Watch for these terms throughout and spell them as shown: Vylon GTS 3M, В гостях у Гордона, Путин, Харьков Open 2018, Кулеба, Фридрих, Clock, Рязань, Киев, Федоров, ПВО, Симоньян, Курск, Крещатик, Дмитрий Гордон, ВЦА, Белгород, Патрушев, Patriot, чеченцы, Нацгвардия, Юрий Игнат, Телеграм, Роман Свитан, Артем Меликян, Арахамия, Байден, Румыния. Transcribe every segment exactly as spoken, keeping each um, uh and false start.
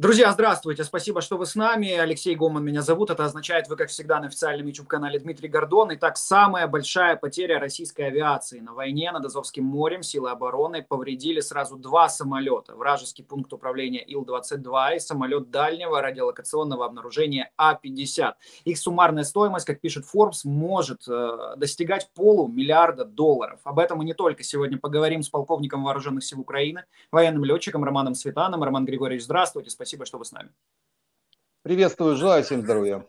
Друзья, здравствуйте, спасибо, что вы с нами. Алексей Гомон меня зовут. Это означает, вы, как всегда, на официальном YouTube-канале Дмитрий Гордон. Итак, самая большая потеря российской авиации на войне над Азовским морем. Силы обороны повредили сразу два самолета. Вражеский пункт управления Ил двадцать два и самолет дальнего радиолокационного обнаружения А пятьдесят. Их суммарная стоимость, как пишет Forbes, может э, достигать полумиллиарда долларов. Об этом мы не только сегодня поговорим с полковником вооруженных сил Украины, военным летчиком Романом Свитаном. Роман Григорьевич, здравствуйте. Спасибо, что вы с нами. Приветствую, желаю всем здоровья.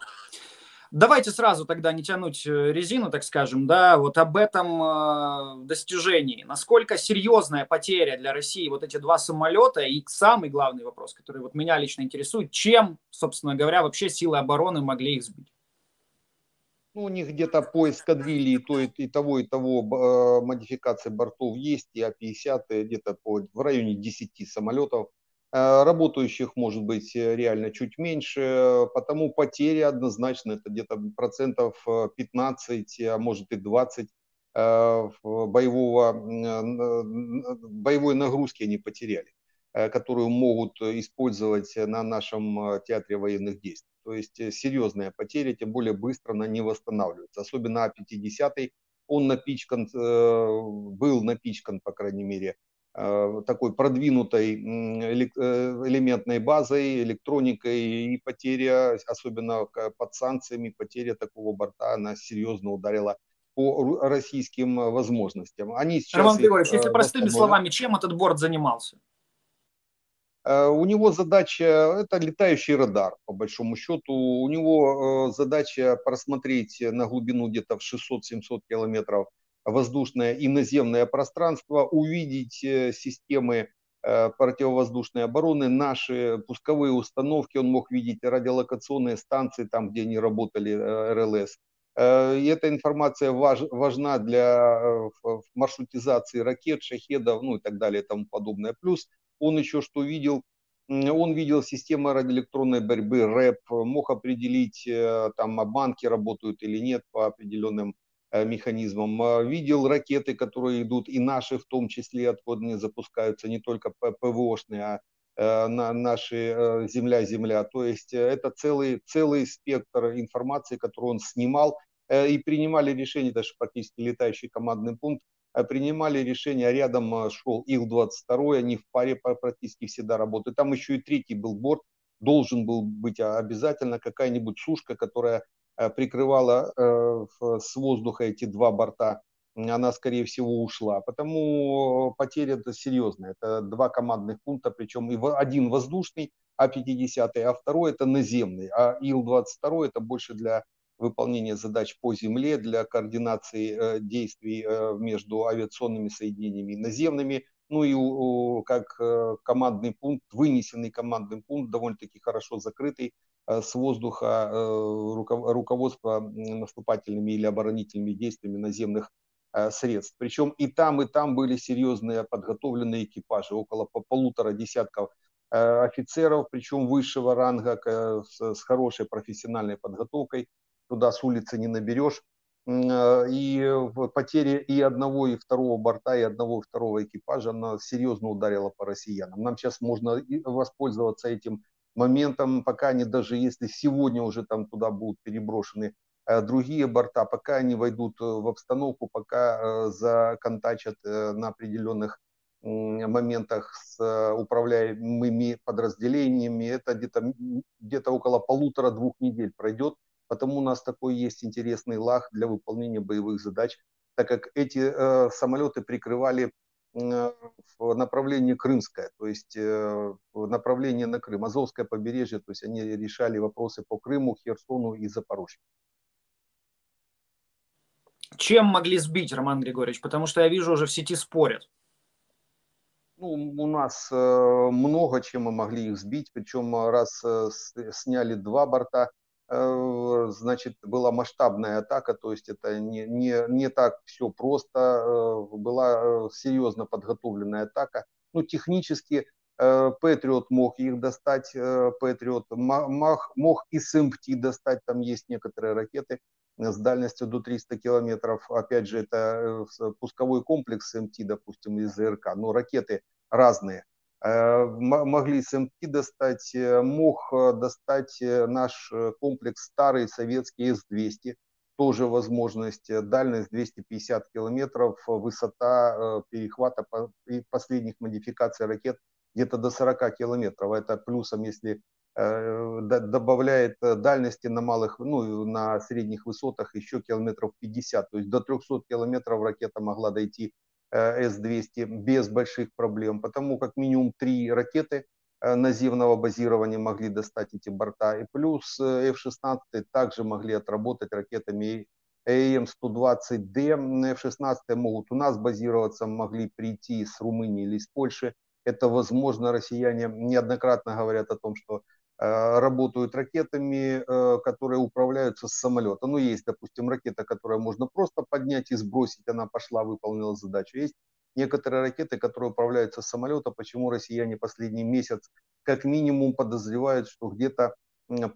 Давайте сразу тогда не тянуть резину, так скажем, да, вот об этом достижении. Насколько серьезная потеря для России вот эти два самолета? И самый главный вопрос, который вот меня лично интересует, чем, собственно говоря, вообще силы обороны могли их сбить? Ну, у них где-то по эскадрильи и, и того, и того модификации бортов есть, и А пятьдесят где-то в районе десяти самолетов. Работающих может быть реально чуть меньше, потому потери однозначно это где-то процентов пятнадцать, а может и двадцать боевого, боевой нагрузки они потеряли, которую могут использовать на нашем театре военных действий. То есть серьезная потеря, тем более быстро она не восстанавливается, особенно А пятьдесят, он напичкан, был напичкан, по крайней мере, такой продвинутой элементной базой, электроникой, и потеря, особенно под санкциями, потеря такого борта, она серьезно ударила по российским возможностям. Они сейчас Роман Григорьевич, если простыми словами, чем этот борт занимался? У него задача, это летающий радар, по большому счету, у него задача просмотреть на глубину где-то в шестьсот-семьсот километров воздушное и наземное пространство, увидеть системы противовоздушной обороны, наши пусковые установки, он мог видеть радиолокационные станции, там, где не работали эр эл эс. И эта информация важна для маршрутизации ракет, шахедов, ну и так далее, и тому подобное. Плюс он еще что видел, он видел систему радиоэлектронной борьбы, РЭБ, мог определить, там, обманки работают или нет по определенным механизмом. Видел ракеты, которые идут, и наши в том числе, откуда они запускаются, не только ПВОшные, а наши земля-земля. То есть это целый, целый спектр информации, которую он снимал, и принимали решение, даже практически летающий командный пункт, принимали решение, рядом шел Ил двадцать два, они в паре практически всегда работают. Там еще и третий был борт, должен был быть обязательно какая-нибудь сушка, которая прикрывала с воздуха эти два борта, она, скорее всего, ушла. Потому потеря это серьезная. Это два командных пункта, причем один воздушный, А пятьдесят, а второй это наземный. А Ил двадцать два это больше для выполнения задач по земле, для координации действий между авиационными соединениями и наземными. Ну и как командный пункт, вынесенный командный пункт, довольно-таки хорошо закрытый, с воздуха руководство наступательными или оборонительными действиями наземных средств. Причем и там, и там были серьезные подготовленные экипажи, около полутора десятков офицеров, причем высшего ранга, с хорошей профессиональной подготовкой, туда с улицы не наберешь. И потери и одного, и второго борта, и одного, и второго экипажа, она серьезно ударила по россиянам. Нам сейчас можно воспользоваться этим моментом, пока они, даже если сегодня уже там туда будут переброшены другие борта, пока они войдут в обстановку, пока законтачат на определенных моментах с управляемыми подразделениями, это где-то где-то около полутора-двух недель пройдет, потому у нас такой есть интересный лаг для выполнения боевых задач, так как эти э, самолеты прикрывали в направлении Крымское, то есть направление на Крым, Азовское побережье, то есть они решали вопросы по Крыму, Херсону и Запорожью. Чем могли сбить, Роман Григорьевич? Потому что я вижу, уже в сети спорят. Ну, у нас много чем мы могли их сбить, причем раз сняли два борта, значит, была масштабная атака, то есть это не, не, не так все просто, была серьезно подготовленная атака. Ну, технически Patriot мог их достать, Patriot мог, мог и С М Т достать, там есть некоторые ракеты с дальностью до трёхсот километров, опять же, это пусковой комплекс С М Т, допустим, из З Р К, но ракеты разные. могли эс эм тэ достать, мог достать наш комплекс старый советский эс двести, тоже возможность, дальность двести пятьдесят километров, высота перехвата при последних модификациях ракет где-то до сорока километров, это плюсом, если добавляет дальности на малых, ну, на средних высотах еще километров пятьдесят, то есть до трехсот километров ракета могла дойти эс двести без больших проблем, потому как минимум три ракеты наземного базирования могли достать эти борта, и плюс эф шестнадцать также могли отработать ракетами а эм сто двадцать дэ, эф шестнадцать могут у нас базироваться, могли прийти с Румынии или из Польши, это возможно, россияне неоднократно говорят о том, что работают ракетами, которые управляются с самолета. Ну, есть, допустим, ракета, которую можно просто поднять и сбросить, она пошла, выполнила задачу. Есть некоторые ракеты, которые управляются с самолета, почему россияне последний месяц как минимум подозревают, что где-то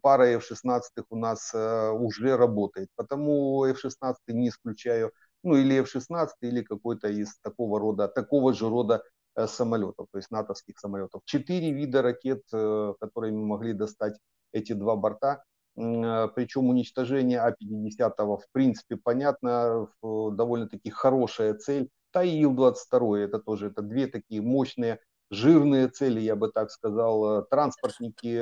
пара эф шестнадцать у нас уже работает. Потому эф шестнадцать не исключаю, ну, или эф шестнадцать, или какой-то из такого рода, такого же рода самолетов, то есть натовских самолетов. Четыре вида ракет, которыми могли достать эти два борта. Причем уничтожение А пятьдесят в принципе понятно, довольно-таки хорошая цель. Та и Ил двадцать два, это тоже это две такие мощные, жирные цели, я бы так сказал, транспортники.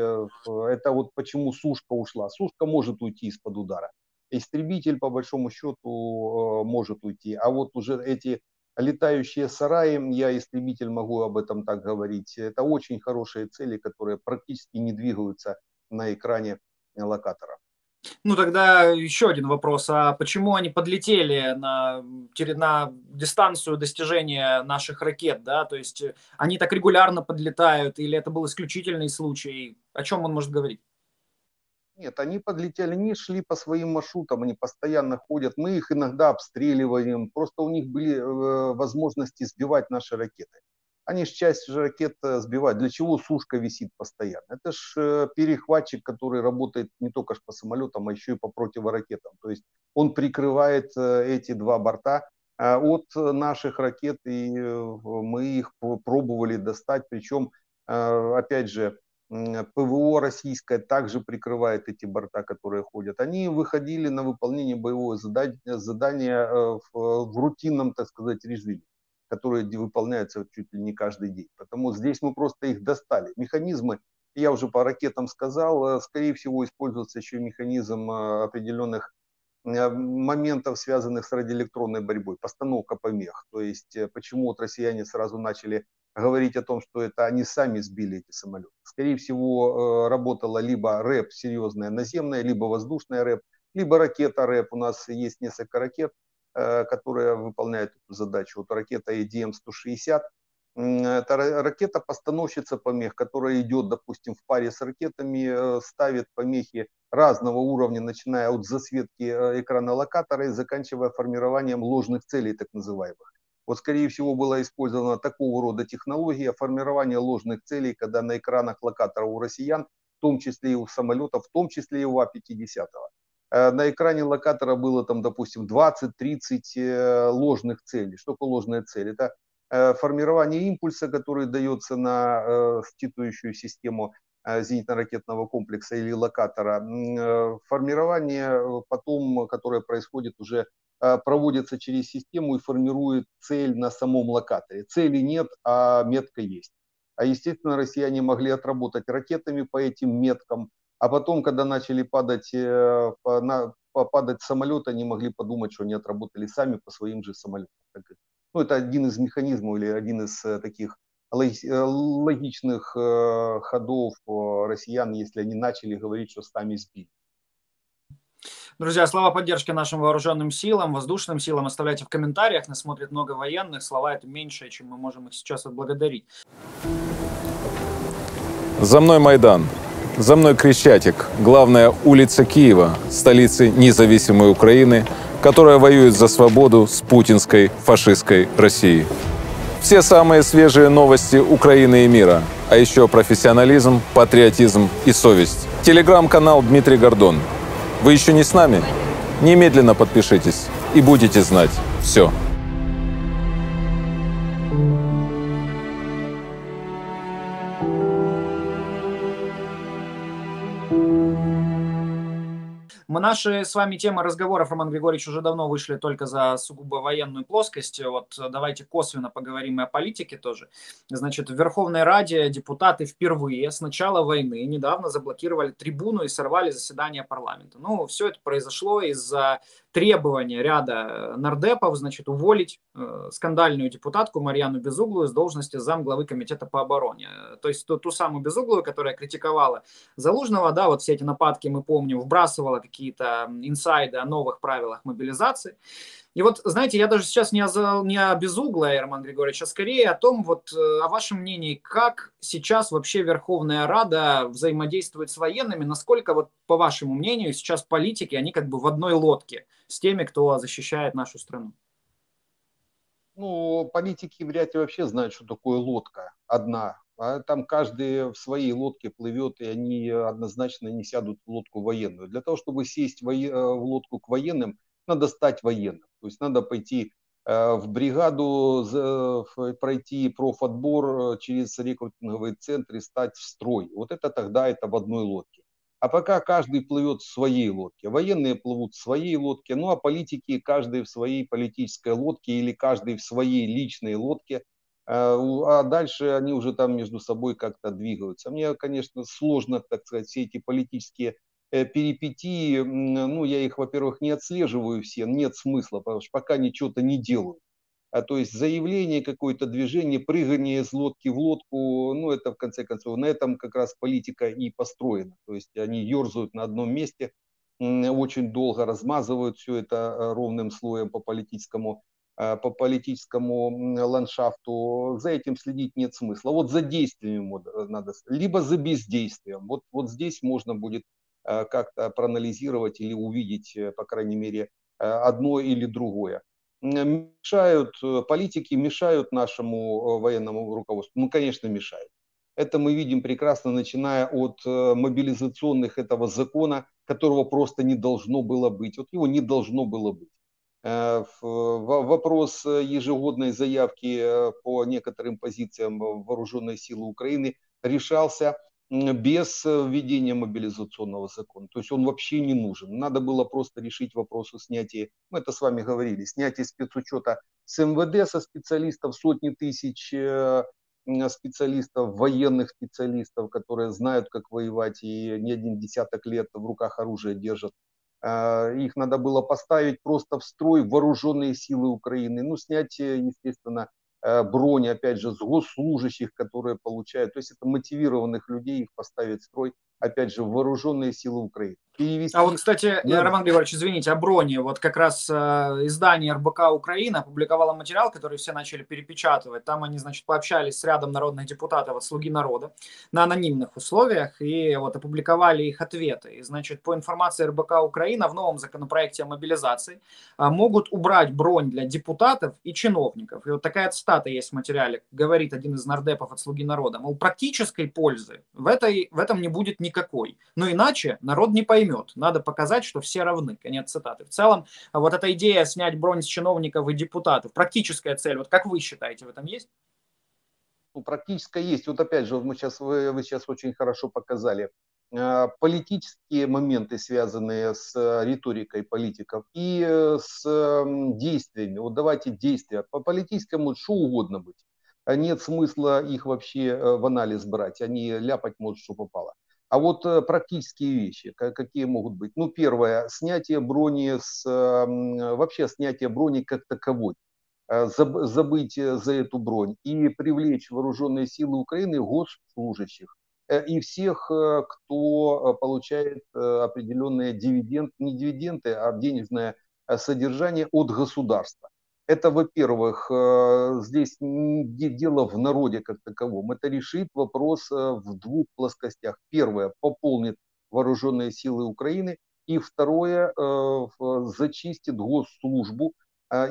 Это вот почему сушка ушла. Сушка может уйти из-под удара. Истребитель, по большому счету, может уйти. А вот уже эти летающие сараи, я истребитель могу об этом так говорить, это очень хорошие цели, которые практически не двигаются на экране локатора. Ну тогда еще один вопрос, а почему они подлетели на, на дистанцию достижения наших ракет, да, то есть они так регулярно подлетают или это был исключительный случай, о чем он может говорить? Нет, они подлетели, не шли по своим маршрутам, они постоянно ходят, мы их иногда обстреливаем, просто у них были возможности сбивать наши ракеты. Они же часть ракет сбивают, для чего сушка висит постоянно? Это же перехватчик, который работает не только по самолетам, а еще и по противоракетам. То есть он прикрывает эти два борта от наших ракет, и мы их пробовали достать, причем, опять же, ПВО российское также прикрывает эти борта, которые ходят. Они выходили на выполнение боевого задания в, в рутинном, так сказать, режиме, которые выполняются чуть ли не каждый день. Потому здесь мы просто их достали. Механизмы, я уже по ракетам сказал, скорее всего используется еще механизм определенных моментов, связанных с радиоэлектронной борьбой, постановка помех. То есть почему вот россияне сразу начали говорить о том, что это они сами сбили эти самолеты. Скорее всего, работала либо РЭП серьезная наземная, либо воздушная РЭП, либо ракета РЭП. У нас есть несколько ракет, которые выполняют эту задачу. Вот ракета и ди эм сто шестьдесят. Это ракета-постановщица помех, которая идет, допустим, в паре с ракетами, ставит помехи разного уровня, начиная от засветки экрана локатора и заканчивая формированием ложных целей, так называемых. Вот, скорее всего, была использована такого рода технология формирования ложных целей, когда на экранах локатора у россиян, в том числе и у самолетов, в том числе и у А пятьдесят, на экране локатора было, там, допустим, двадцать-тридцать ложных целей. Что такое ложная цель? Это формирование импульса, который дается на считывающую систему зенитно-ракетного комплекса или локатора. Формирование потом, которое происходит уже, проводится через систему и формирует цель на самом локаторе. Цели нет, а метка есть. А естественно, россияне могли отработать ракетами по этим меткам, а потом, когда начали падать, падать самолеты, они могли подумать, что они отработали сами по своим же самолетам. Ну, это один из механизмов или один из таких логичных ходов россиян, если они начали говорить, что сами сбили. Друзья, слова поддержки нашим вооруженным силам, воздушным силам оставляйте в комментариях. Нас смотрит много военных. Слова это меньше, чем мы можем их сейчас отблагодарить. За мной Майдан. За мной Крещатик. Главная улица Киева, столицы независимой Украины, которая воюет за свободу с путинской фашистской Россией. Все самые свежие новости Украины и мира, а еще профессионализм, патриотизм и совесть. Телеграм-канал Дмитрий Гордон. Вы еще не с нами? Немедленно подпишитесь и будете знать все. Мы наши с вами темы разговоров, Роман Григорьевич, уже давно вышли только за сугубо военную плоскость. Вот давайте косвенно поговорим и о политике тоже. Значит, в Верховной Раде депутаты впервые с начала войны недавно заблокировали трибуну и сорвали заседание парламента. Ну, все это произошло из-за требования ряда нардепов, значит, уволить э, скандальную депутатку Марьяну Безуглу из должности замглавы комитета по обороне. То есть ту, ту самую Безуглу, которая критиковала Залужного, да, вот все эти нападки, мы помним, вбрасывала какие-то инсайды о новых правилах мобилизации. И вот, знаете, я даже сейчас не о, не о Безуглой, Роман Григорьевич, а скорее о том, вот, о вашем мнении, как сейчас вообще Верховная Рада взаимодействует с военными, насколько, вот, по вашему мнению, сейчас политики, они как бы в одной лодке с теми, кто защищает нашу страну? Ну, политики вряд ли вообще знают, что такое лодка одна. А там каждый в своей лодке плывет, и они однозначно не сядут в лодку военную. Для того, чтобы сесть в лодку к военным, надо стать военным. То есть надо пойти в бригаду, пройти профотбор через рекрутинговые центры, стать в строй. Вот это тогда это в одной лодке. А пока каждый плывет в своей лодке. Военные плывут в своей лодке, ну а политики, каждый в своей политической лодке или каждый в своей личной лодке. А дальше они уже там между собой как-то двигаются. Мне, конечно, сложно, так сказать, все эти политические перипетии, ну, я их, во-первых, не отслеживаю все, нет смысла, потому что пока ничего-то не делают. А то есть заявление, какое-то движение, прыгание из лодки в лодку, ну, это, в конце концов, на этом как раз политика и построена. То есть они ерзают на одном месте, очень долго размазывают все это ровным слоем по политическому, по политическому ландшафту. За этим следить нет смысла. Вот за действием надо, либо за бездействием. Вот, вот здесь можно будет как-то проанализировать или увидеть, по крайней мере, одно или другое. Мешают, политики мешают нашему военному руководству? Ну, конечно, мешают. Это мы видим прекрасно, начиная от мобилизационных этого закона, которого просто не должно было быть. Вот его не должно было быть. Вопрос ежегодной заявки по некоторым позициям вооруженной силы Украины решался без введения мобилизационного закона. То есть он вообще не нужен. Надо было просто решить вопрос о снятии, мы это с вами говорили, снятие спецучета с МВД, со специалистов, сотни тысяч специалистов, военных специалистов, которые знают, как воевать и не один десяток лет в руках оружие держат. Их надо было поставить просто в строй вооруженные силы Украины. Ну, снять, естественно, бронь, опять же, с госслужащих, которые получают, то есть это мотивированных людей, их поставить в строй, опять же, вооруженные силы Украины. Перевести... А вот, кстати, да. Роман Григорьевич, извините, о броне. Вот как раз э, издание эр бэ ка Украина опубликовало материал, который все начали перепечатывать. Там они, значит, пообщались с рядом народных депутатов от «Слуги народа» на анонимных условиях и вот опубликовали их ответы. И, значит, по информации эр бэ ка Украина, в новом законопроекте о мобилизации э, могут убрать бронь для депутатов и чиновников. И вот такая цитата есть в материале, говорит один из нардепов от «Слуги народа». Мол, практической пользы в, этой, в этом не будет никакой. Но иначе народ не поймет. Надо показать, что все равны. Конец цитаты. В целом, вот эта идея снять бронь с чиновников и депутатов, практическая цель, вот как вы считаете, в этом есть? Ну, практическая есть. Вот опять же, вот мы сейчас, вы, вы сейчас очень хорошо показали политические моменты, связанные с риторикой политиков и с действиями. Вот давайте действия. По политическому что угодно быть. Нет смысла их вообще в анализ брать. Они ляпать могут, что попало. А вот практические вещи, какие могут быть? Ну, первое, снятие брони, с, вообще снятие брони как таковой, забыть за эту бронь и привлечь вооруженные силы Украины, госслужащих и всех, кто получает определенные дивиденды, не дивиденды, а денежное содержание от государства. Это, во-первых, здесь дело в народе как таковом. Это решит вопрос в двух плоскостях. Первое, пополнит вооруженные силы Украины. И второе, зачистит госслужбу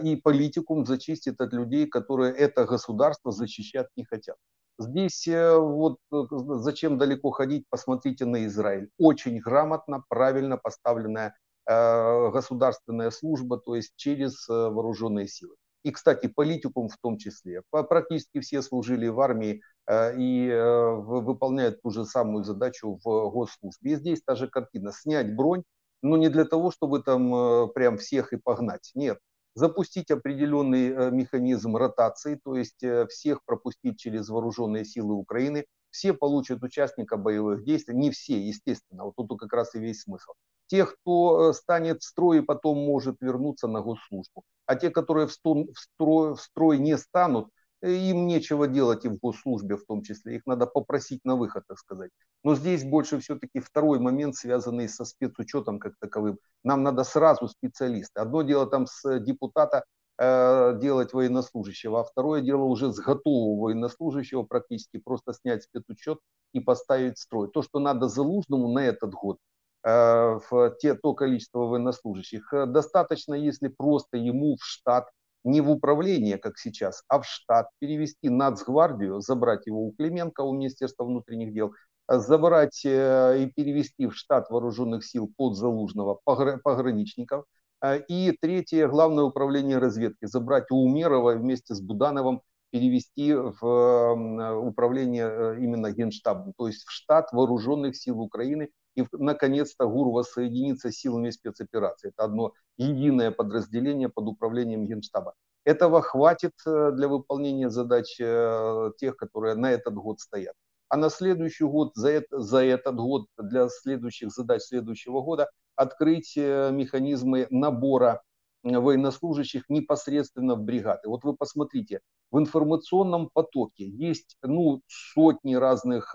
и политикум, зачистит от людей, которые это государство защищать не хотят. Здесь вот зачем далеко ходить, посмотрите на Израиль. Очень грамотно, правильно поставленная государственная служба, то есть через вооруженные силы. И, кстати, политикум в том числе. Практически все служили в армии и выполняют ту же самую задачу в госслужбе. И здесь та же картина. Снять бронь но не для того, чтобы там прям всех и погнать. Нет. Запустить определенный механизм ротации, то есть всех пропустить через вооруженные силы Украины. Все получат участника боевых действий, не все, естественно, вот тут как раз и весь смысл. Те, кто станет в строй и потом может вернуться на госслужбу. А те, которые в строй, в строй, в строй не станут, им нечего делать и в госслужбе в том числе. Их надо попросить на выход, так сказать. Но здесь больше все-таки второй момент, связанный со спецучетом как таковым. Нам надо сразу специалисты. Одно дело там с депутата э, делать военнослужащего, а второе дело уже с готового военнослужащего практически просто снять спецучет и поставить в строй. То, что надо Залужному на этот год, э, в те, то количество военнослужащих, э, достаточно, если просто ему в штат, не в управление, как сейчас, а в штат перевести Нацгвардию, забрать его у Клименко, у Министерства внутренних дел, забрать и перевести в штат вооруженных сил под Залужного пограничников. И третье, главное управление разведки, забрать у Умерова вместе с Будановым, перевести в управление именно Генштабом, то есть в штат вооруженных сил Украины. И, наконец-то, ГУР воссоединится с силами спецоперации. Это одно единое подразделение под управлением Генштаба. Этого хватит для выполнения задач тех, которые на этот год стоят. А на следующий год, за, это, за этот год, для следующих задач следующего года, открыть механизмы набора военнослужащих непосредственно в бригады. Вот вы посмотрите, в информационном потоке есть ну, сотни разных...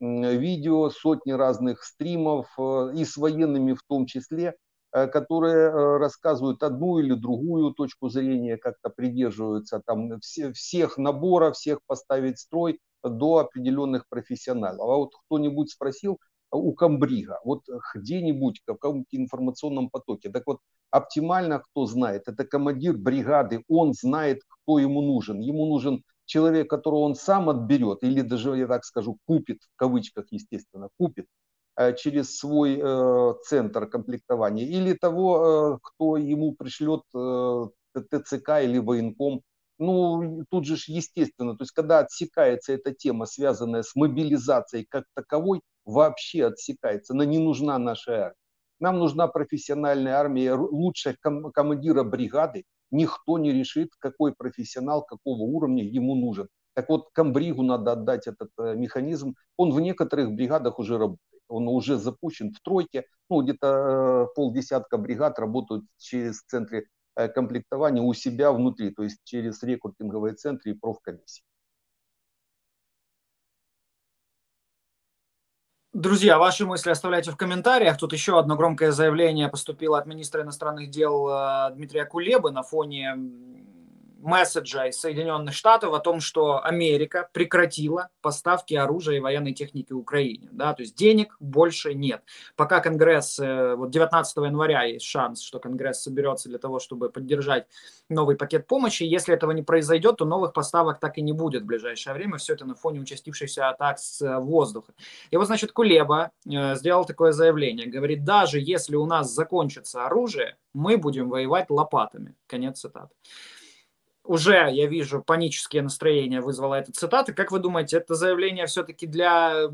видео, сотни разных стримов, и с военными в том числе, которые рассказывают одну или другую точку зрения, как-то придерживаются там всех набора, всех поставить в строй до определенных профессионалов. А вот кто-нибудь спросил у комбрига, вот где-нибудь в каком-то информационном потоке, так вот оптимально кто знает, это командир бригады, он знает, кто ему нужен, ему нужен человек, которого он сам отберет, или даже, я так скажу, купит, в кавычках, естественно, купит через свой э, центр комплектования, или того, э, кто ему пришлет э, ТЦК или военком. Ну, тут же, естественно, то есть, когда отсекается эта тема, связанная с мобилизацией как таковой, вообще отсекается, она не нужна нашей армии. Нам нужна профессиональная армия, лучшая ком- командира бригады, никто не решит, какой профессионал, какого уровня ему нужен. Так вот, комбригу надо отдать этот механизм. Он в некоторых бригадах уже работает. Он уже запущен в тройке. Ну, где-то полдесятка бригад работают через центры комплектования у себя внутри, то есть через рекрутинговые центры и профкомиссии. Друзья, ваши мысли оставляйте в комментариях. Тут еще одно громкое заявление поступило от министра иностранных дел Дмитрия Кулебы на фоне месседжа из Соединенных Штатов о том, что Америка прекратила поставки оружия и военной техники Украине. Да, то есть денег больше нет. Пока Конгресс, вот девятнадцатого января есть шанс, что Конгресс соберется для того, чтобы поддержать новый пакет помощи. Если этого не произойдет, то новых поставок так и не будет в ближайшее время. Все это на фоне участившихся атак с воздуха. И вот, значит, Кулеба сделал такое заявление. Говорит, даже если у нас закончится оружие, мы будем воевать лопатами. Конец цитаты. Уже, я вижу, панические настроения вызвала эта цитата. Как вы думаете, это заявление все-таки для,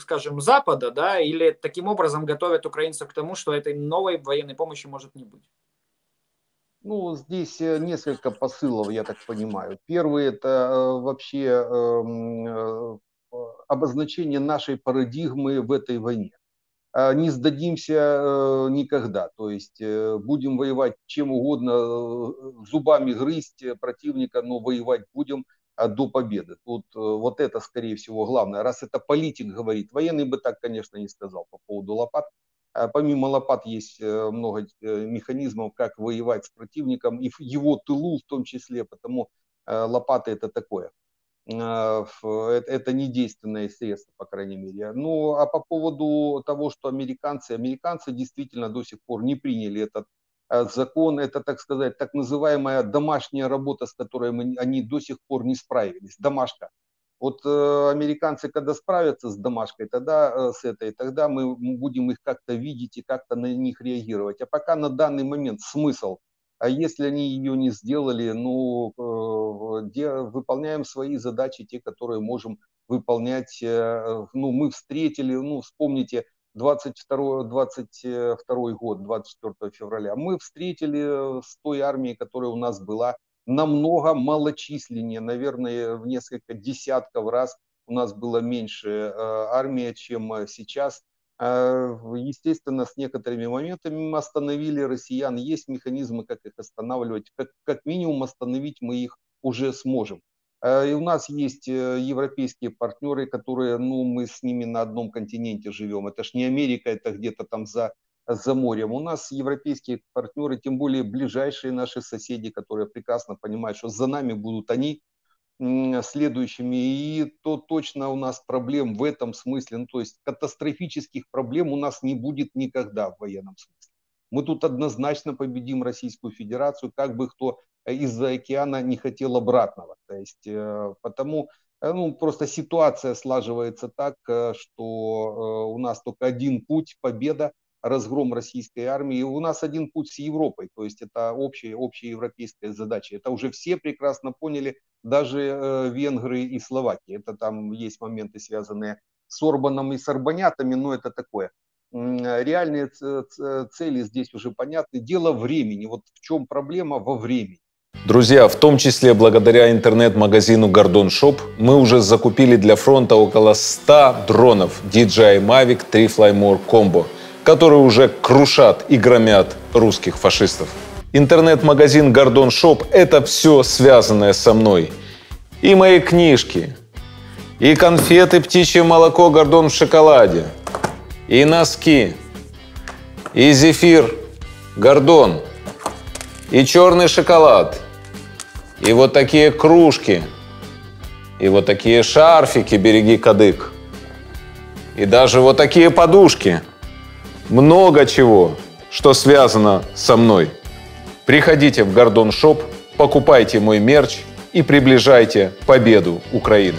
скажем, Запада, да, или таким образом готовят украинцев к тому, что этой новой военной помощи может не быть? Ну, здесь несколько посылов, я так понимаю. Первый – это вообще обозначение нашей парадигмы в этой войне. Не сдадимся никогда, то есть будем воевать чем угодно, зубами грызть противника, но воевать будем до победы. Тут, вот это, скорее всего, главное. Раз это политик говорит, военный бы так, конечно, не сказал по поводу лопат. Помимо лопат есть много механизмов, как воевать с противником, и в его тылу в том числе, потому лопаты это такое. Это не действенное средство, по крайней мере. Ну, а по поводу того, что американцы, американцы действительно до сих пор не приняли этот закон, это, так сказать, так называемая домашняя работа, с которой мы, они до сих пор не справились, домашка. Вот американцы, когда справятся с домашкой, тогда с этой, тогда мы будем их как-то видеть и как-то на них реагировать. А пока на данный момент смысл. А если они ее не сделали, ну, выполняем свои задачи, те, которые можем выполнять. Ну, мы встретили, ну, вспомните двадцать второй, двадцать второй год, двадцать четвёртого февраля, мы встретили с той армией, которая у нас была намного малочисленнее, наверное, в несколько десятков раз у нас было меньше армия, чем сейчас. Естественно, с некоторыми моментами мы остановили россиян, есть механизмы, как их останавливать, как, как минимум остановить мы их уже сможем. И у нас есть европейские партнеры, которые, ну, мы с ними на одном континенте живем. Это ж не Америка, это где-то там за, за морем. У нас европейские партнеры, тем более ближайшие наши соседи, которые прекрасно понимают, что за нами будут они следующими. И то точно у нас проблем в этом смысле, ну, то есть катастрофических проблем у нас не будет никогда в военном смысле. Мы тут однозначно победим Российскую Федерацию, как бы кто из-за океана не хотел обратного. То есть, потому, ну, просто ситуация слаживается так, что у нас только один путь — победа, разгром российской армии. И у нас один путь с Европой, то есть это общая, общая европейская задача. Это уже все прекрасно поняли, даже венгры и словаки. Это там есть моменты, связанные с Орбаном и с орбанятами, но это такое. Реальные цели здесь уже понятны. Дело времени. Вот в чем проблема — во времени. Друзья, в том числе благодаря интернет-магазину Гордон Шоп мы уже закупили для фронта около ста дронов ди джей ай Mavic три Flymore Combo, которые уже крушат и громят русских фашистов. Интернет-магазин Гордон Шоп — это все связанное со мной. И мои книжки, и конфеты «Птичье молоко Гордон в шоколаде», и носки, и зефир Гордон, и черный шоколад, и вот такие кружки, и вот такие шарфики «Береги кадык», и даже вот такие подушки. Много чего, что связано со мной. Приходите в Гордон Шоп, покупайте мой мерч и приближайте победу Украины.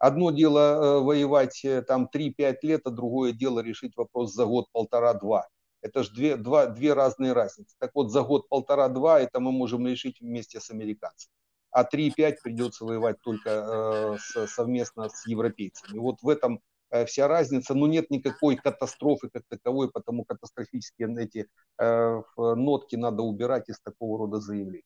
Одно дело воевать там три-пять лет, а другое дело решить вопрос за год, полтора-два. Это же две, два, две разные разницы. Так вот, за год, полтора-два это мы можем решить вместе с американцами. А три-пять придется воевать только э, с, совместно с европейцами. И вот в этом э, вся разница. Но нет никакой катастрофы как таковой, потому катастрофические эти э, нотки надо убирать из такого рода заявлений.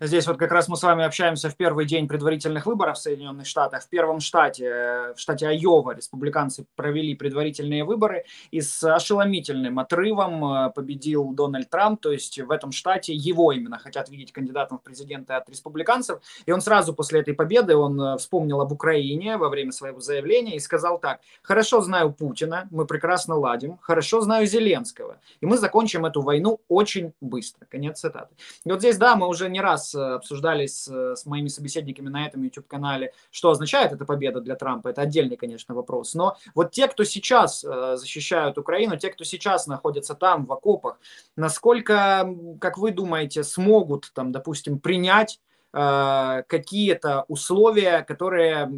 Здесь вот как раз мы с вами общаемся в первый день предварительных выборов в Соединенных Штатах. В первом штате, в штате Айова, республиканцы провели предварительные выборы. И с ошеломительным отрывом победил Дональд Трамп. То есть в этом штате его именно хотят видеть кандидатом в президенты от республиканцев. И он сразу после этой победы, он вспомнил об Украине во время своего заявления и сказал так: «Хорошо знаю Путина, мы прекрасно ладим, хорошо знаю Зеленского, и мы закончим эту войну очень быстро». Конец цитаты. И вот здесь, да, мы уже не раз обсуждали с, с моими собеседниками на этом YouTube-канале, что означает эта победа для Трампа. Это отдельный, конечно, вопрос. Но вот те, кто сейчас защищают Украину, те, кто сейчас находятся там, в окопах, насколько, как вы думаете, смогут, там, допустим, принять э, какие-то условия, которые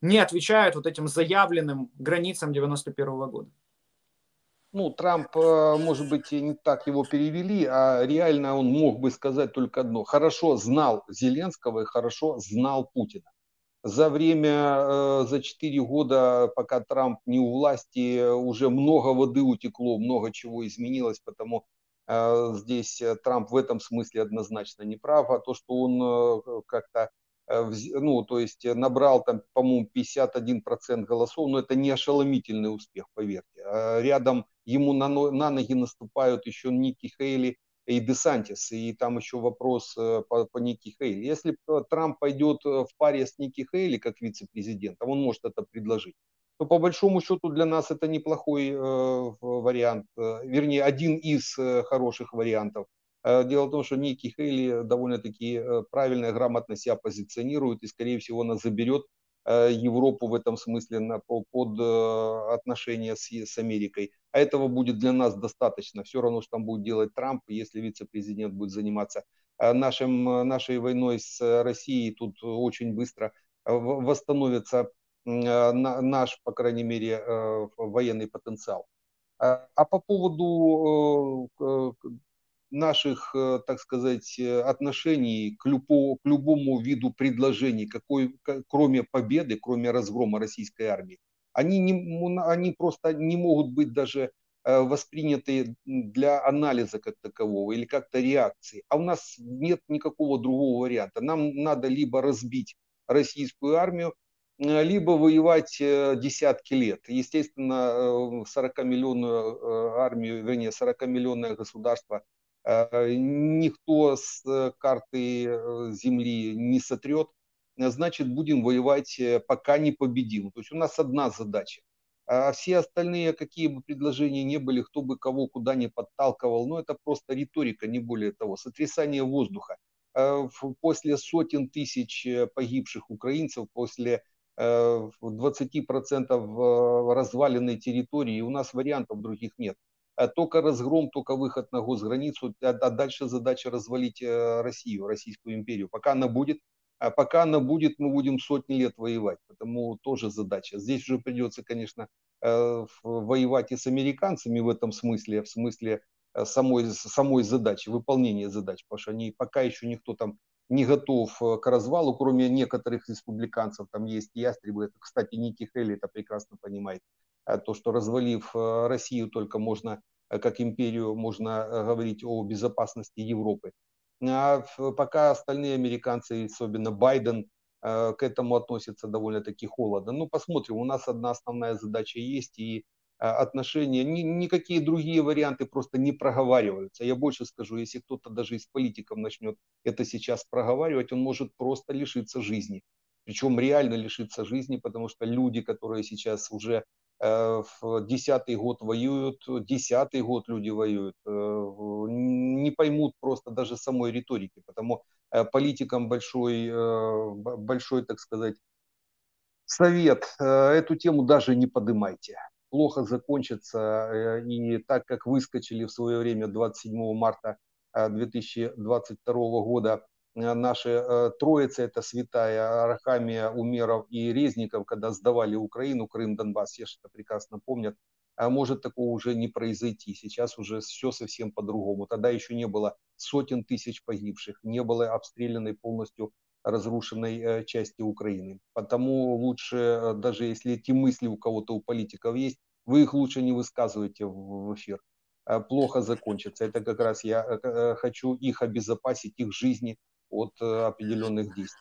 не отвечают вот этим заявленным границам девяносто первого года? Ну, Трамп, может быть, не так его перевели, а реально он мог бы сказать только одно: хорошо знал Зеленского и хорошо знал Путина. За время, за четыре года, пока Трамп не у власти, уже много воды утекло, много чего изменилось, потому здесь Трамп в этом смысле однозначно не прав. А то, что он как-то, ну, то есть набрал там, по-моему, пятьдесят один процент голосов, но это не ошеломительный успех, поверьте. Рядом ему на ноги наступают еще Никки Хейли и Десантис, и там еще вопрос по, по Никки Хейли. Если Трамп пойдет в паре с Никки Хейли как вице-президентом, он может это предложить, то по большому счету для нас это неплохой вариант, вернее, один из хороших вариантов. Дело в том, что Никки Хейли довольно-таки правильно и грамотно себя позиционирует, и, скорее всего, она заберет Европу в этом смысле на, под отношения с, с Америкой. А этого будет для нас достаточно. Все равно, что там будет делать Трамп, если вице-президент будет заниматься нашим, нашей войной с Россией. Тут очень быстро восстановится наш, по крайней мере, военный потенциал. А по поводу наших, так сказать, отношений к любому, к любому виду предложений, какой, кроме победы, кроме разгрома российской армии, они, не, они просто не могут быть даже восприняты для анализа как такового или как-то реакции. А у нас нет никакого другого варианта. Нам надо либо разбить российскую армию, либо воевать десятки лет. Естественно, сорокамиллионную армию, вернее, сорокамиллионное государство никто с карты земли не сотрет. Значит, будем воевать, пока не победим. То есть у нас одна задача. А все остальные, какие бы предложения ни были, кто бы кого куда не подталкивал, ну это просто риторика, не более того, сотрясание воздуха. После сотен тысяч погибших украинцев, после двадцати процентов разваленной территории, у нас вариантов других нет. Только разгром, только выход на госграницу, а дальше задача развалить Россию, Российскую империю. Пока она будет, а пока она будет, мы будем сотни лет воевать, поэтому тоже задача. Здесь уже придется, конечно, воевать и с американцами в этом смысле, в смысле самой, самой задачи, выполнения задач, потому что они, пока еще никто там не готов к развалу, кроме некоторых республиканцев, там есть ястребы, это, кстати, Никки Хейли это прекрасно понимает, то, что развалив Россию, только можно, как империю, можно говорить о безопасности Европы. А пока остальные американцы, особенно Байден, к этому относятся довольно-таки холодно. Ну, посмотрим, у нас одна основная задача есть, и отношения, никакие другие варианты просто не проговариваются. Я больше скажу, если кто-то даже из политиков начнет это сейчас проговаривать, он может просто лишиться жизни. Причем реально лишиться жизни, потому что люди, которые сейчас уже э, в десятый год воюют, десятый год люди воюют, э, не поймут просто даже самой риторики. Потому э, политикам большой, э, большой, так сказать, совет, э, эту тему даже не поднимайте. Плохо закончится, и так как выскочили в свое время двадцать седьмого марта две тысячи двадцать второго года наши троицы, это Святая, Арахамия, Умеров и Резников, когда сдавали Украину, Крым, Донбасс, все это прекрасно помнят, может такого уже не произойти, сейчас уже все совсем по-другому, тогда еще не было сотен тысяч погибших, не было обстрелянной полностью разрушенной части Украины. Потому лучше, даже если эти мысли у кого-то, у политиков есть, вы их лучше не высказываете в эфир. Плохо закончится. Это как раз я хочу их обезопасить, их жизни от определенных действий.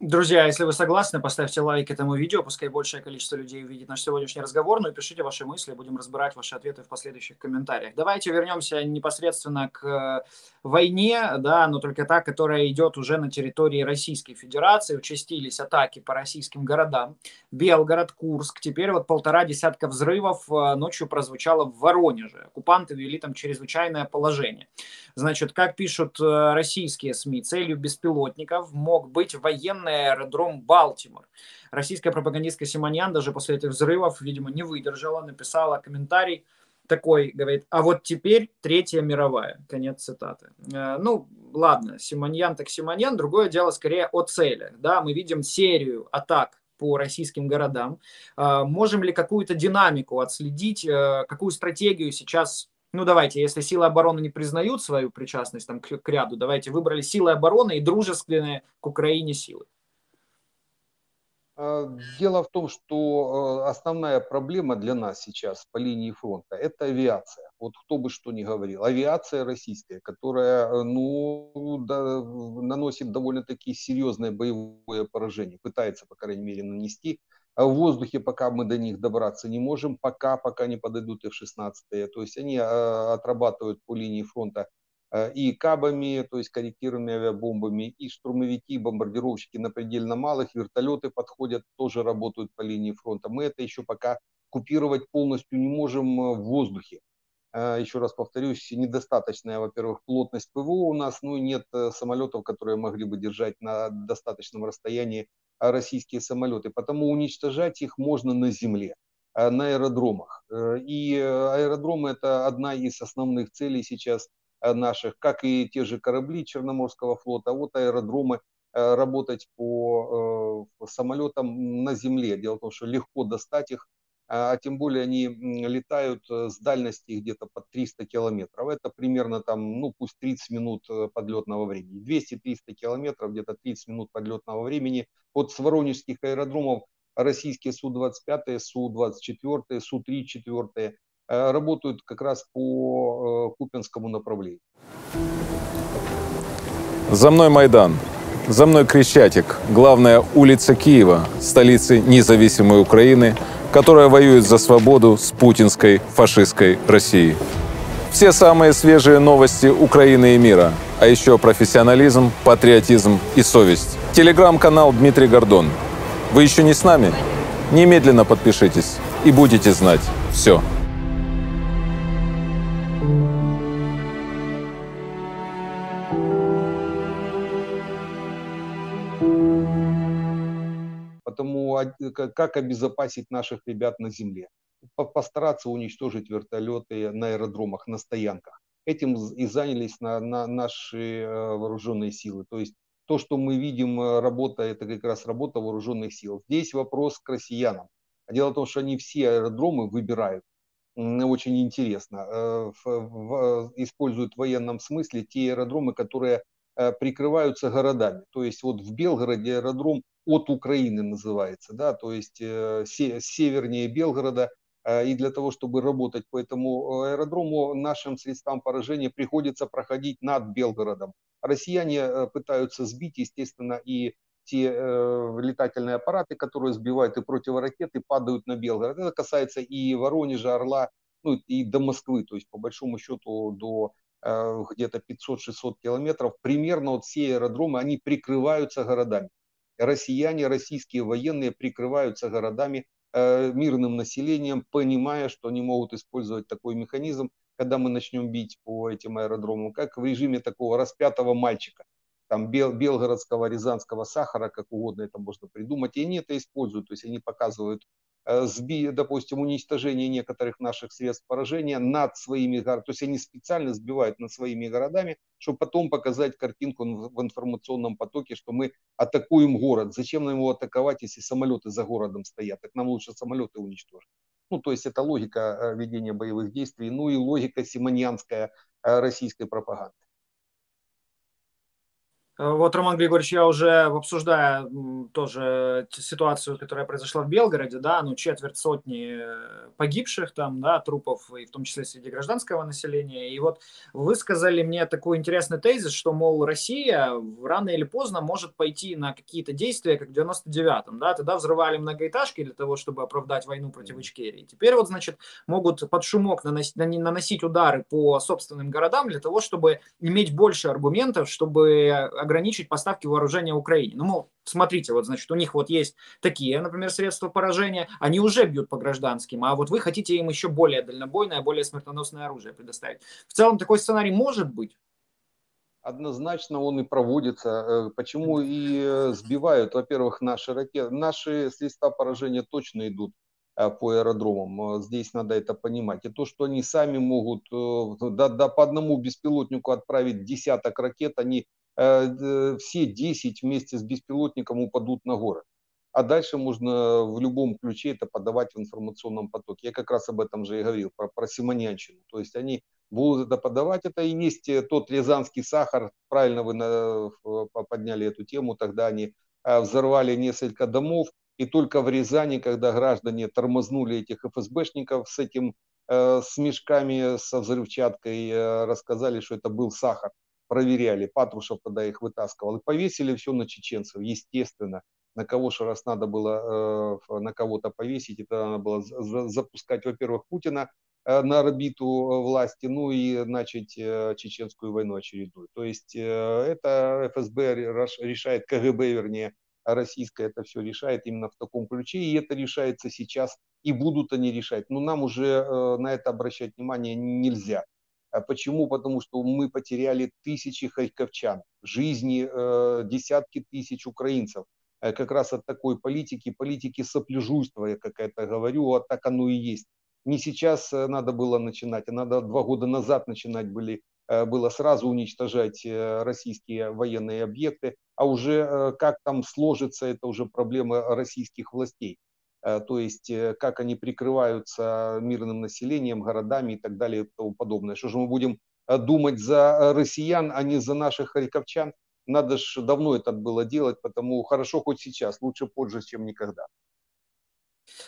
Друзья, если вы согласны, поставьте лайк этому видео, пускай большее количество людей увидит наш сегодняшний разговор, но и пишите ваши мысли, будем разбирать ваши ответы в последующих комментариях. Давайте вернемся непосредственно к войне, да, но только та, которая идет уже на территории Российской Федерации. Участились атаки по российским городам. Белгород, Курск, теперь вот полтора десятка взрывов ночью прозвучало в Воронеже. Оккупанты ввели там чрезвычайное положение. Значит, как пишут российские СМИ, целью беспилотников мог быть военный аэродром Балтимор. Российская пропагандистка Симоньян даже после этих взрывов, видимо, не выдержала, написала комментарий такой, говорит, а вот теперь Третья мировая. Конец цитаты. Ну, ладно, Симоньян так Симоньян. Другое дело скорее о целях. Да, мы видим серию атак по российским городам. Можем ли какую-то динамику отследить, какую стратегию сейчас... Ну, давайте, если силы обороны не признают свою причастность там, к, к ряду, давайте выбрали силы обороны и дружественные к Украине силы. Дело в том, что основная проблема для нас сейчас по линии фронта – это авиация. Вот кто бы что ни говорил. Авиация российская, которая ну, да, наносит довольно-таки серьезное боевое поражение, пытается, по крайней мере, нанести. В воздухе пока мы до них добраться не можем, пока, пока не подойдут эф шестнадцать. То есть они отрабатывают по линии фронта и кабами, то есть корректируемыми авиабомбами, и штурмовики, бомбардировщики на предельно малых, вертолеты подходят, тоже работают по линии фронта. Мы это еще пока купировать полностью не можем в воздухе. Еще раз повторюсь, недостаточная, во-первых, плотность ПВО у нас, ну и нет самолетов, которые могли бы держать на достаточном расстоянии российские самолеты, потому уничтожать их можно на земле, на аэродромах. И аэродромы – это одна из основных целей сейчас наших, как и те же корабли Черноморского флота, вот аэродромы, работать по самолетам на земле. Дело в том, что легко достать их, а тем более они летают с дальности где-то под триста километров. Это примерно там, ну пусть тридцать минут подлетного времени. двести-триста километров, где-то тридцать минут подлетного времени. Вот с воронежских аэродромов российские Су двадцать пять, Су двадцать четыре, Су тридцать четыре работают как раз по Купинскому направлению. За мной Майдан. За мной Крещатик, главная улица Киева, столицы независимой Украины, которая воюет за свободу с путинской фашистской Россией. Все самые свежие новости Украины и мира, а еще профессионализм, патриотизм и совесть. Телеграм-канал Дмитрий Гордон. Вы еще не с нами? Немедленно подпишитесь и будете знать все. Потому как обезопасить наших ребят на земле? Постараться уничтожить вертолеты на аэродромах, на стоянках. Этим и занялись на, на наши вооруженные силы. То есть то, что мы видим, работа, это как раз работа вооруженных сил. Здесь вопрос к россиянам. Дело в том, что они все аэродромы выбирают. Очень интересно. Используют в военном смысле те аэродромы, которые прикрываются городами. То есть вот в Белгороде аэродром от Украины называется, да, то есть э, севернее Белгорода, э, и для того, чтобы работать по этому аэродрому, нашим средствам поражения приходится проходить над Белгородом. Россияне э, пытаются сбить, естественно, и те э, летательные аппараты, которые сбивают и противоракеты, падают на Белгород. Это касается и Воронежа, Орла, ну и до Москвы, то есть по большому счету до э, где-то пятьсот-шестьсот километров. Примерно вот все аэродромы, они прикрываются городами. Россияне, российские военные прикрываются городами, э, мирным населением, понимая, что они могут использовать такой механизм, когда мы начнем бить по этим аэродромам, как в режиме такого распятого мальчика, там бел, белгородского, рязанского сахара, как угодно это можно придумать, и они это используют, то есть они показывают, э, сби, допустим, уничтожение некоторых наших средств поражения над своими городами, то есть они специально сбивают над своими городами, чтобы потом показать картинку в информационном потоке, что мы атакуем город. Зачем нам его атаковать, если самолеты за городом стоят? Так нам лучше самолеты уничтожить. Ну, то есть это логика ведения боевых действий, ну и логика симоньянская российской пропаганды. Вот, Роман Григорьевич, я уже обсуждая тоже ситуацию, которая произошла в Белгороде, да, ну четверть сотни погибших там, да, трупов, и в том числе среди гражданского населения. И вот вы сказали мне такой интересный тезис, что, мол, Россия рано или поздно может пойти на какие-то действия, как в девяносто девятом, да, тогда взрывали многоэтажки для того, чтобы оправдать войну против Ичкерии. Теперь вот, значит, могут под шумок наносить, наносить удары по собственным городам для того, чтобы иметь больше аргументов, чтобы ограничить поставки вооружения Украине. Ну, мол, смотрите, вот, значит, у них вот есть такие, например, средства поражения, они уже бьют по гражданским, а вот вы хотите им еще более дальнобойное, более смертоносное оружие предоставить. В целом, такой сценарий может быть? Однозначно он и проводится. Почему и сбивают? Во-первых, наши ракеты, наши средства поражения точно идут по аэродромам. Здесь надо это понимать. И то, что они сами могут да, да, по одному беспилотнику отправить десяток ракет, они все десять вместе с беспилотником упадут на город. А дальше можно в любом ключе это подавать в информационном потоке. Я как раз об этом же и говорил, про, про симоньянщину. То есть они будут это подавать. Это и есть тот рязанский сахар. Правильно вы на, подняли эту тему. Тогда они взорвали несколько домов. И только в Рязани, когда граждане тормознули этих эф эс бэшников с этим, с мешками, со взрывчаткой, рассказали, что это был сахар. Проверяли, Патрушев тогда их вытаскивал, и повесили все на чеченцев, естественно, на кого же раз надо было на кого-то повесить, это надо было запускать, во-первых, Путина на орбиту власти, ну и начать чеченскую войну очередную. То есть это эф эс бэ решает, ка гэ бэ, вернее, российская это все решает именно в таком ключе, и это решается сейчас, и будут они решать, но нам уже на это обращать внимание нельзя. Почему? Потому что мы потеряли тысячи харьковчан, жизни э, десятки тысяч украинцев. Э, как раз от такой политики, политики сопляжуйства, я как это говорю, а так оно и есть. Не сейчас надо было начинать, а надо два года назад начинать были, э, было сразу уничтожать э, российские военные объекты, а уже э, как там сложится, это уже проблема российских властей. то есть как они прикрываются мирным населением, городами и так далее и тому подобное. Что же мы будем думать за россиян, а не за наших харьковчан? Надо же давно это было делать, потому хорошо хоть сейчас, лучше позже, чем никогда.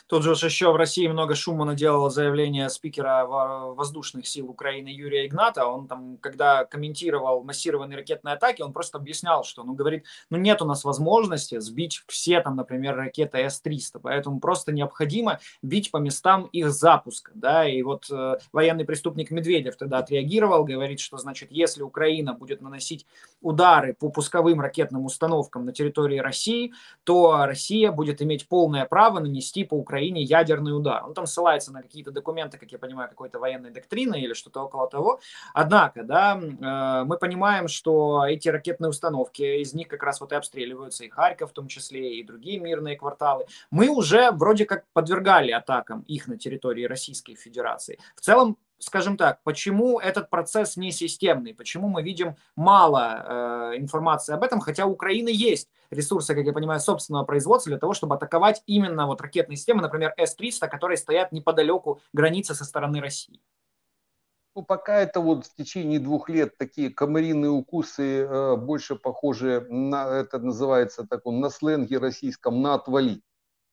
Тут же еще в России много шума наделало заявление спикера воздушных сил Украины Юрия Игната. Он там, когда комментировал массированные ракетные атаки, он просто объяснял, что, ну, говорит, ну, нет у нас возможности сбить все там, например, ракеты эс триста, поэтому просто необходимо бить по местам их запуска, да, и вот э, военный преступник Медведев тогда отреагировал, говорит, что, значит, если Украина будет наносить удары по пусковым ракетным установкам на территории России, то Россия будет иметь полное право нанести по Украине ядерный удар. Он там ссылается на какие-то документы, как я понимаю, какой-то военной доктрины или что-то около того. Однако, да, э, мы понимаем, что эти ракетные установки, из них как раз вот и обстреливаются и Харьков в том числе, и другие мирные кварталы. Мы уже вроде как подвергали атакам их на территории Российской Федерации. В целом, скажем так, почему этот процесс не системный, почему мы видим мало э, информации об этом, хотя у Украины есть ресурсы, как я понимаю, собственного производства для того, чтобы атаковать именно вот ракетные системы, например, эс триста, которые стоят неподалеку границы со стороны России. Ну, пока это вот в течение двух лет такие комариные укусы, э, больше похожи на, это называется так, на сленге российском, на отвали.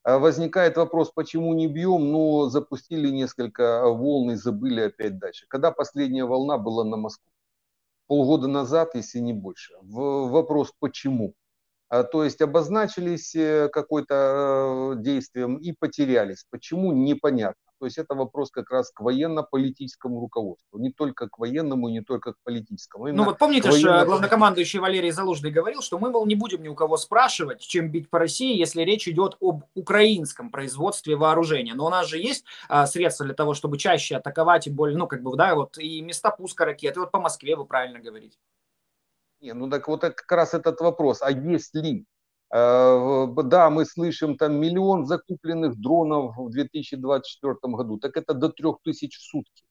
Возникает вопрос, почему не бьем, но запустили несколько волн и забыли опять дальше. Когда последняя волна была на Москву? Полгода назад, если не больше. Вопрос, почему? То есть обозначились какой-то действием и потерялись. Почему? Непонятно. То есть это вопрос как раз к военно-политическому руководству. Не только к военному, не только к политическому. Именно ну вот помните, военно... главнокомандующий Валерий Залужный говорил, что мы, мол, не будем ни у кого спрашивать, чем бить по России, если речь идет об украинском производстве вооружения. Но у нас же есть а, средства для того, чтобы чаще атаковать и более, ну как бы, да, вот и места пуска ракет. И вот по Москве вы правильно говорите. Не, ну так вот как раз этот вопрос. А есть ли? Да, мы слышим там миллион закупленных дронов в две тысячи двадцать четвёртом году. Так это до трёх тысяч в сутки.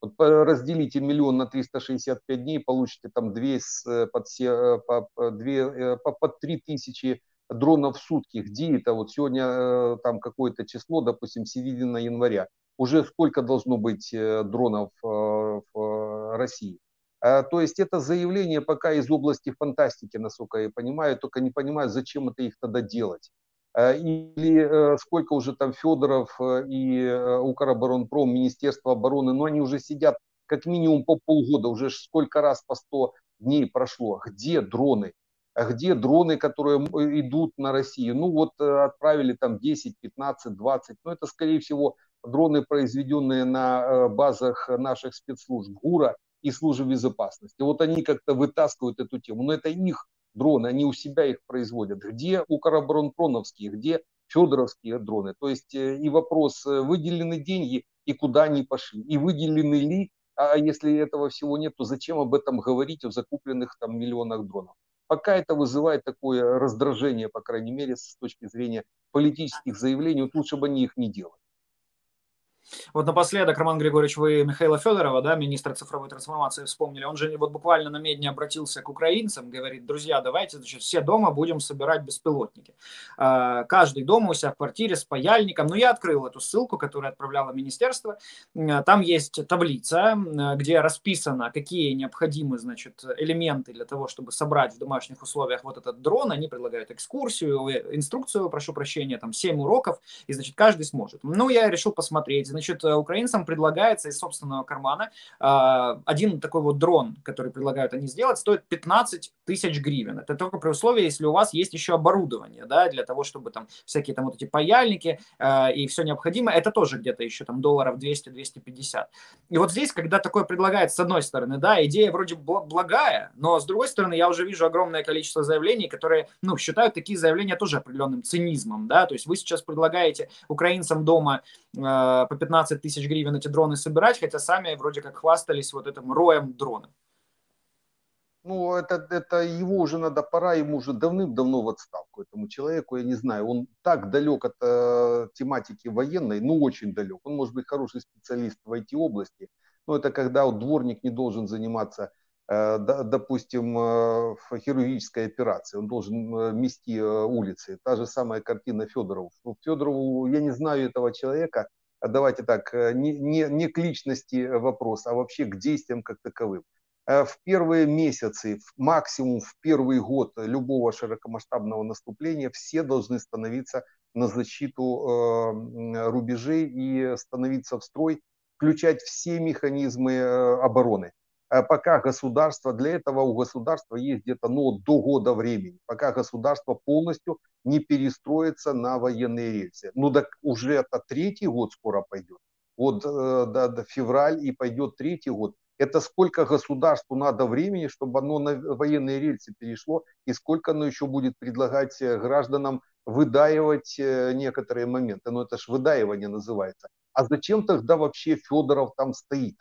Вот разделите миллион на триста шестьдесят пять дней, получите там две, по, по, по три тысячи дронов в сутки. Где это? Вот сегодня там какое-то число, допустим, середина января. Уже сколько должно быть дронов в России? То есть это заявление пока из области фантастики, насколько я понимаю, только не понимаю, зачем это их тогда делать. Или сколько уже там Федоров и Укроборонпром, Министерство обороны, но они уже сидят как минимум по полгода, уже сколько раз по сто дней прошло. Где дроны? Где дроны, которые идут на Россию? Ну вот отправили там десять, пятнадцать, двадцать, но это скорее всего дроны, произведенные на базах наших спецслужб ГУРа и службы безопасности. Вот они как-то вытаскивают эту тему. Но это их дроны, они у себя их производят. Где укроборонпромовские, где федоровские дроны? То есть и вопрос, выделены деньги и куда они пошли? И выделены ли? А если этого всего нет, то зачем об этом говорить, о закупленных там миллионах дронов? Пока это вызывает такое раздражение, по крайней мере, с точки зрения политических заявлений. Вот лучше бы они их не делали. Вот напоследок, Роман Григорьевич, вы Михаила Федорова, да, министра цифровой трансформации, вспомнили. Он же вот буквально на медне обратился к украинцам, говорит, друзья, давайте, значит, все дома будем собирать беспилотники. Каждый дома у себя в квартире с паяльником. Ну, я открыл эту ссылку, которую отправляло министерство. Там есть таблица, где расписано, какие необходимы, значит, элементы для того, чтобы собрать в домашних условиях вот этот дрон. Они предлагают экскурсию, инструкцию, прошу прощения, там семь уроков, и, значит, каждый сможет. Ну, я решил посмотреть. Значит, украинцам предлагается из собственного кармана э, один такой вот дрон, который предлагают они сделать, стоит пятнадцать тысяч гривен. Это только при условии, если у вас есть еще оборудование, да, для того, чтобы там всякие там вот эти паяльники э, и все необходимое. Это тоже где-то еще там долларов двести — двести пятьдесят. И вот здесь, когда такое предлагается, с одной стороны, да, идея вроде благая, но с другой стороны, я уже вижу огромное количество заявлений, которые, ну, считают такие заявления тоже определенным цинизмом, да, то есть вы сейчас предлагаете украинцам дома э, по пятнадцать тысяч гривен эти дроны собирать, хотя сами вроде как хвастались вот этим роем дронов. Ну, это, это его уже надо, пора ему уже давным-давно в отставку, этому человеку, я не знаю, он так далек от э, тематики военной, ну, очень далек. Он может быть хороший специалист в ай ти-области, но это когда вот, дворник не должен заниматься допустим, хирургической операции, он должен мести улицы. Та же самая картина Федорова. Федорову, я не знаю этого человека, давайте так, не, не, не к личности вопрос, а вообще к действиям как таковым. В первые месяцы, максимум в первый год любого широкомасштабного наступления все должны становиться на защиту рубежей и становиться в строй, включать все механизмы обороны. Пока государство, для этого у государства есть где-то ну, до года времени, пока государство полностью не перестроится на военные рельсы. Ну так уже это третий год скоро пойдет, вот да, до февраль и пойдет третий год. Это сколько государству надо времени, чтобы оно на военные рельсы перешло, и сколько оно еще будет предлагать гражданам выдаивать некоторые моменты. Но это ж выдаивание называется. А зачем тогда вообще Федоров там стоит?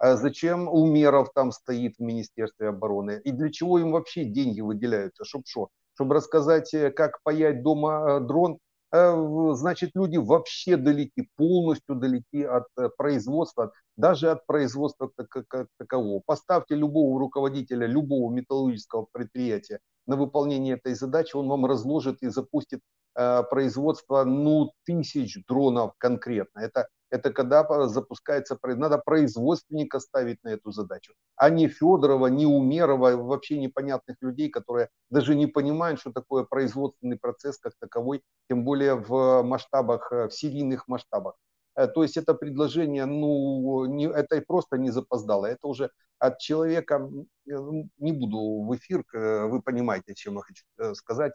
А зачем Умеров там стоит в Министерстве обороны? И для чего им вообще деньги выделяются? Чтоб что? Чтобы рассказать, как паять дома дрон? Значит, люди вообще далеки, полностью далеки от производства, даже от производства как такового. Поставьте любого руководителя, любого металлургического предприятия на выполнение этой задачи, он вам разложит и запустит производство, ну, тысяч дронов конкретно. Это, это когда запускается, надо производственника ставить на эту задачу, а не Федорова, не Умерова, вообще непонятных людей, которые даже не понимают, что такое производственный процесс как таковой, тем более в масштабах, в серийных масштабах. То есть это предложение, ну, не, это и просто не запоздало, это уже от человека, не буду в эфир, вы понимаете, чем я хочу сказать,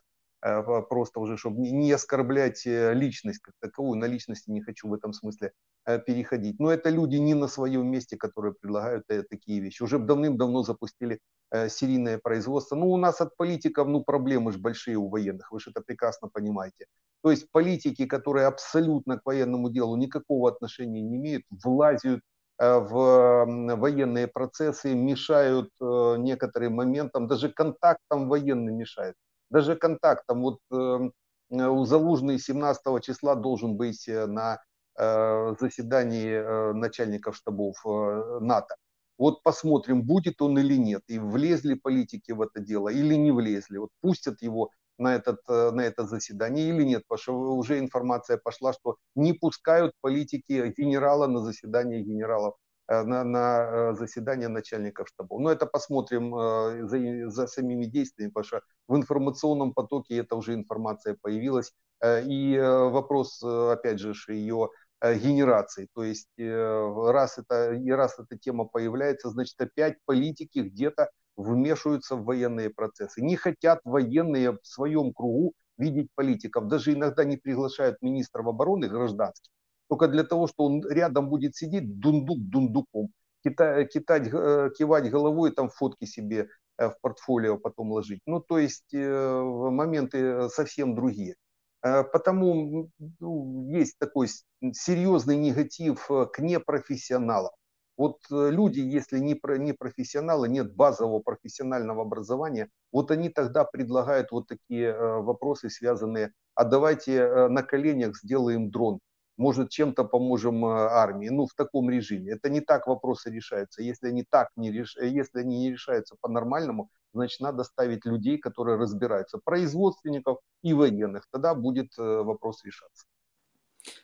просто уже, чтобы не оскорблять личность как таковую, на личности не хочу в этом смысле переходить. Но это люди не на своем месте, которые предлагают такие вещи. Уже давным-давно запустили серийное производство. Ну, у нас от политиков, ну, проблемы же большие у военных, вы же это прекрасно понимаете. То есть политики, которые абсолютно к военному делу никакого отношения не имеют, влазят в военные процессы, мешают некоторым моментам, даже контактам военным мешают. Даже контактом, вот э, у Залужный семнадцатого числа должен быть на э, заседании э, начальников штабов э, НАТО. Вот посмотрим, будет он или нет, и влезли политики в это дело или не влезли. Вот пустят его на, этот, э, на это заседание или нет, потому что уже информация пошла, что не пускают политики генерала на заседание генералов, э, на, на заседание начальников штабов. Но это посмотрим э, за, за самими действиями, потому что в информационном потоке эта уже информация появилась. И вопрос, опять же, ее генерации. То есть, раз это, и раз эта тема появляется, значит, опять политики где-то вмешиваются в военные процессы. Не хотят военные в своем кругу видеть политиков. Даже иногда не приглашают министров обороны гражданских. Только для того, что он рядом будет сидеть дундук дундуком. Китать, китать, кивать головой, там фотки себе в портфолио потом ложить. Ну, то есть моменты совсем другие. Потому ну, есть такой серьезный негатив к непрофессионалам. Вот люди, если не, про, не профессионалы, нет базового профессионального образования, вот они тогда предлагают вот такие вопросы, связанные, а давайте на коленях сделаем дрон. Может, чем-то поможем армии, ну, в таком режиме. Это не так вопросы решаются. Если они, так не, реш... Если они не решаются по-нормальному, значит, надо ставить людей, которые разбираются, производственников и военных. Тогда будет вопрос решаться.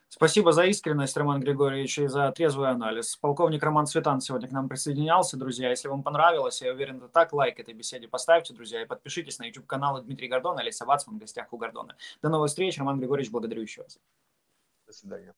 Спасибо за искренность, Роман Григорьевич, и за трезвый анализ. Полковник Роман Свитан сегодня к нам присоединялся, друзья. Если вам понравилось, я уверен, это так, лайк этой беседе поставьте, друзья, и подпишитесь на YouTube-канал Дмитрий Гордон, Олеся Вацман в гостях у Гордона. До новых встреч, Роман Григорьевич, благодарю еще раз. До свидания.